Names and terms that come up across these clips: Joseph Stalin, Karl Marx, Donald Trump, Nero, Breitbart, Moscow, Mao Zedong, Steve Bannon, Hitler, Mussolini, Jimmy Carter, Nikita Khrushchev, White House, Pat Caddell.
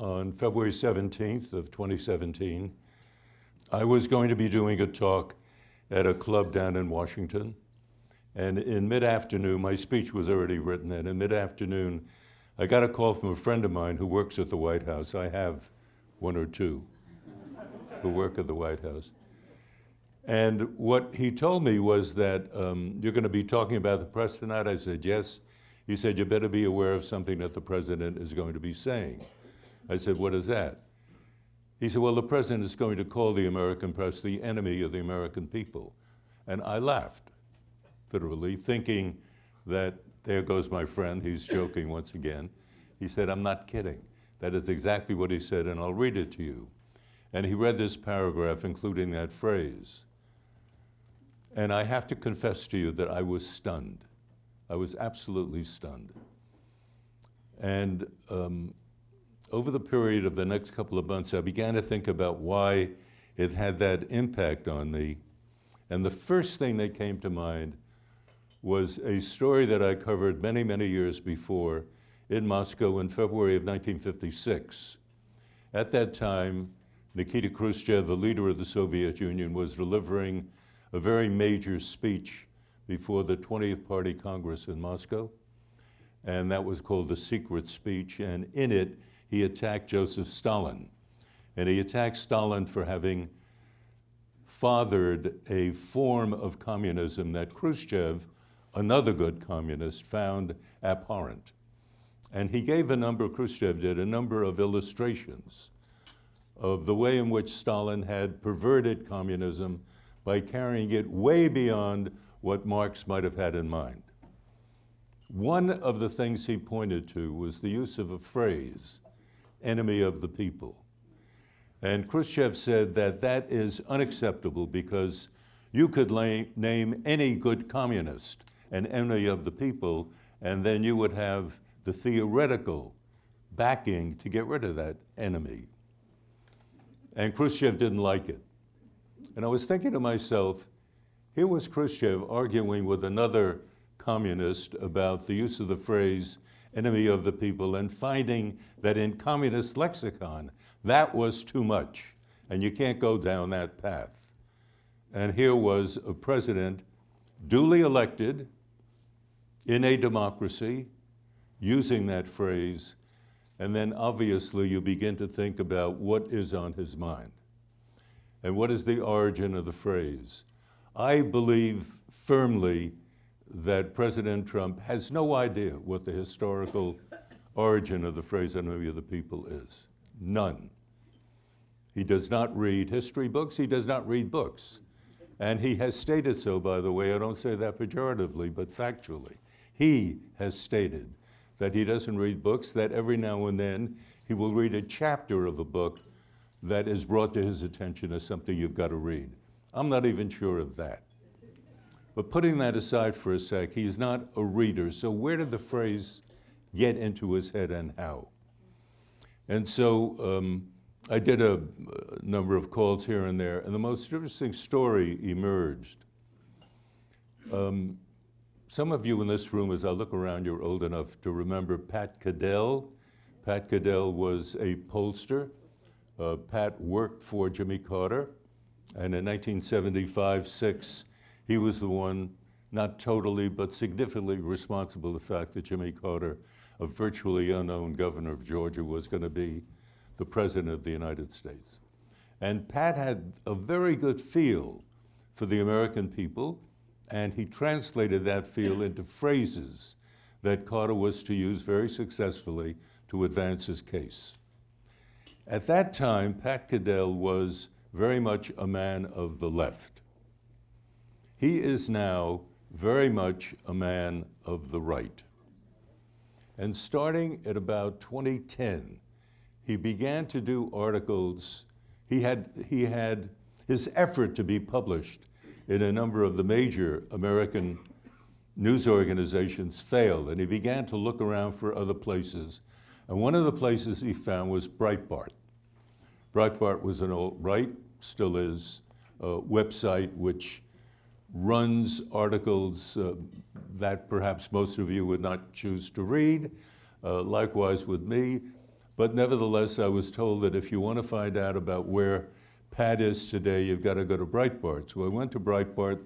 on February 17th of 2017, I was going to be doing a talk at a club down in Washington. And in mid-afternoon, my speech was already written, and in mid-afternoon, I got a call from a friend of mine who works at the White House. I have one or two who work at the White House. And what he told me was that you're going to be talking about the press tonight. I said, yes. He said, you better be aware of something that the president is going to be saying. I said, what is that? He said, well, the president is going to call the American press the enemy of the American people. And I laughed, literally, thinking that there goes my friend. He's joking once again. He said, I'm not kidding. That is exactly what he said, and I'll read it to you. And he read this paragraph, including that phrase. And I have to confess to you that I was stunned. I was absolutely stunned. And over the period of the next couple of months, I began to think about why it had that impact on me. And the first thing that came to mind was a story that I covered many, many years before in Moscow in February of 1956. At that time, Nikita Khrushchev, the leader of the Soviet Union, was delivering a very major speech before the 20th Party Congress in Moscow. And that was called the Secret Speech. And in it, he attacked Joseph Stalin. And he attacked Stalin for having fathered a form of communism that Khrushchev, another good communist, found abhorrent. And he gave a number, Khrushchev did, a number of illustrations of the way in which Stalin had perverted communism by carrying it way beyond what Marx might have had in mind. One of the things he pointed to was the use of a phrase, enemy of the people. And Khrushchev said that that is unacceptable because you could name any good communist an enemy of the people, and then you would have the theoretical backing to get rid of that enemy. And Khrushchev didn't like it. And I was thinking to myself, here was Khrushchev arguing with another communist about the use of the phrase enemy of the people and finding that in communist lexicon, that was too much. And you can't go down that path. And here was a president duly elected in a democracy using that phrase. And then obviously you begin to think about what is on his mind. And what is the origin of the phrase? I believe firmly that President Trump has no idea what the historical origin of the phrase enemy of the people is. None. He does not read history books. He does not read books. And he has stated so, by the way. I don't say that pejoratively, but factually. He has stated that he doesn't read books, that every now and then he will read a chapter of a book that is brought to his attention as something you've got to read. I'm not even sure of that. But putting that aside for a sec, he's not a reader. So where did the phrase get into his head and how? And so I did a number of calls here and there, and the most interesting story emerged. Some of you in this room, as I look around, you're old enough to remember Pat Caddell. Pat Caddell was a pollster. Pat worked for Jimmy Carter. And in 1975-6, he was the one, not totally, but significantly responsible for the fact that Jimmy Carter, a virtually unknown governor of Georgia, was going to be the president of the United States. And Pat had a very good feel for the American people. And he translated that feel into phrases that Carter was to use very successfully to advance his case. At that time, Pat Caddell was very much a man of the left. He is now very much a man of the right. And starting at about 2010, he began to do articles. He had his effort to be published in a number of the major American news organizations failed, and he began to look around for other places. And one of the places he found was Breitbart. Breitbart was an alt-right, still is, website which runs articles that perhaps most of you would not choose to read, likewise with me. But nevertheless, I was told that if you want to find out about where Pat is today, you've got to go to Breitbart. So I went to Breitbart,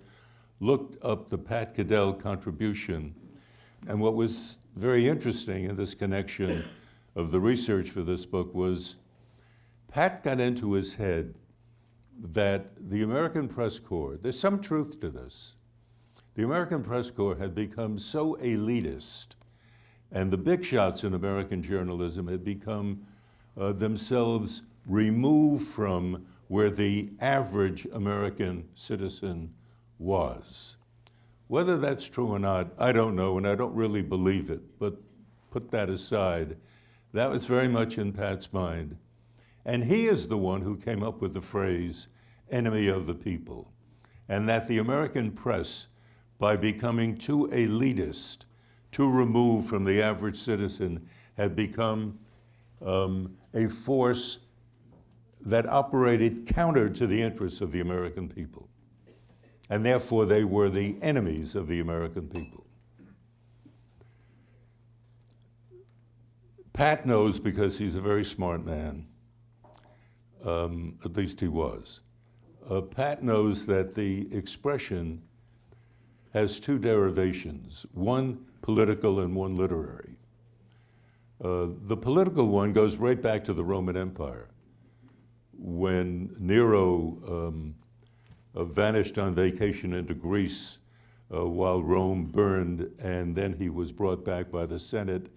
looked up the Pat Caddell contribution. And what was very interesting in this connection of the research for this book was Pat got into his head that the American press corps, there's some truth to this, the American press corps had become so elitist, and the big shots in American journalism had become themselves removed from where the average American citizen was. Whether that's true or not, I don't know, and I don't really believe it, but put that aside. That was very much in Pat's mind. And he is the one who came up with the phrase, enemy of the people, and that the American press, by becoming too elitist, too removed from the average citizen, had become a force that operated counter to the interests of the American people. And therefore, they were the enemies of the American people. Pat knows because he's a very smart man. At least he was. Pat knows that the expression has two derivations, one political and one literary. The political one goes right back to the Roman Empire. When Nero vanished on vacation into Greece while Rome burned, and then he was brought back by the Senate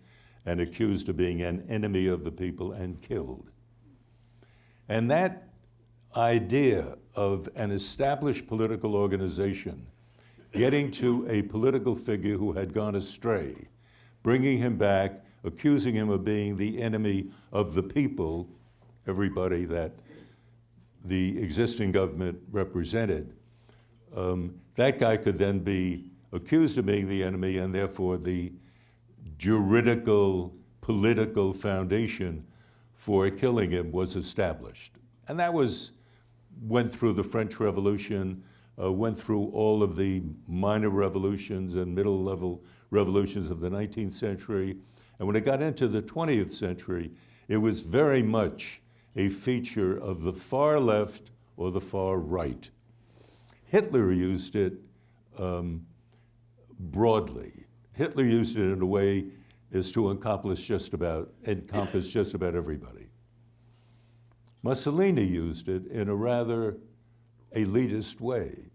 and accused of being an enemy of the people and killed. And that idea of an established political organization getting to a political figure who had gone astray, bringing him back, accusing him of being the enemy of the people, everybody that the existing government represented, that guy could then be accused of being the enemy, and therefore the juridical, political foundation for killing him was established. And that went through the French Revolution, went through all of the minor revolutions and middle-level revolutions of the 19th century. And when it got into the 20th century, it was very much a feature of the far left or the far right. Hitler used it broadly. Hitler used it in a way as to encompass just about everybody. Mussolini used it in a rather elitist way.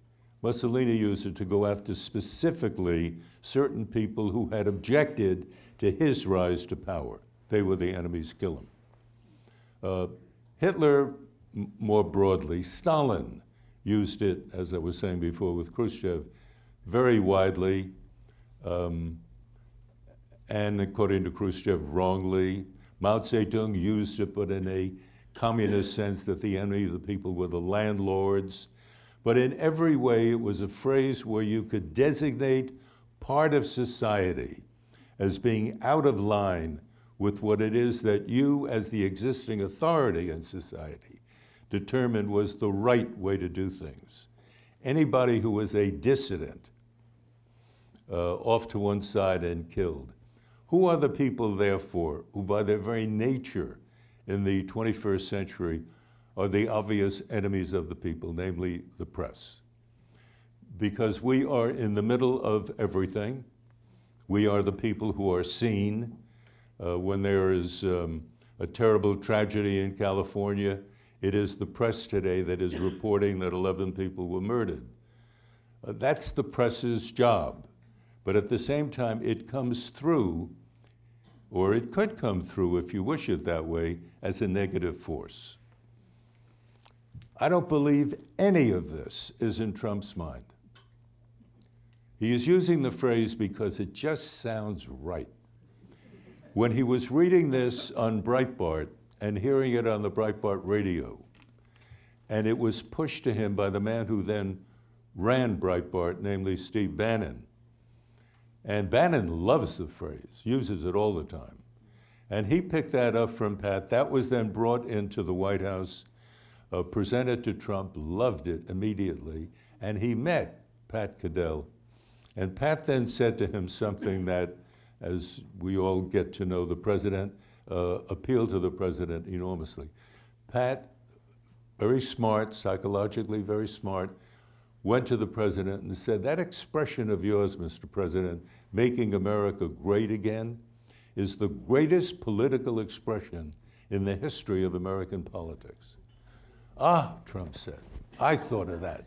Mussolini used it to go after specifically certain people who had objected to his rise to power. They were the enemies, kill him. Hitler, more broadly, Stalin used it, as I was saying before with Khrushchev, very widely, and according to Khrushchev, wrongly. Mao Zedong used it, but in a communist sense, that the enemy of the people were the landlords. But in every way, it was a phrase where you could designate part of society as being out of line with what it is that you, as the existing authority in society, determined was the right way to do things. Anybody who was a dissident, off to one side and killed. Who are the people, therefore, who by their very nature in the 21st century are the obvious enemies of the people, namely the press? Because we are in the middle of everything. We are the people who are seen. When there is a terrible tragedy in California, it is the press today that is reporting that 11 people were murdered. That's the press's job. But at the same time, it comes through, or it could come through if you wish it that way, as a negative force. I don't believe any of this is in Trump's mind. He is using the phrase because it just sounds right. When he was reading this on Breitbart and hearing it on the Breitbart radio, and it was pushed to him by the man who then ran Breitbart, namely Steve Bannon. And Bannon loves the phrase, uses it all the time. And he picked that up from Pat. That was then brought into the White House, presented to Trump, loved it immediately. And he met Pat Caddell. And Pat then said to him something that, as we all get to know the president, appealed to the president enormously. Pat, very smart, psychologically very smart, went to the president and said, that expression of yours, Mr. President, making America great again, is the greatest political expression in the history of American politics. Ah, Trump said, I thought of that.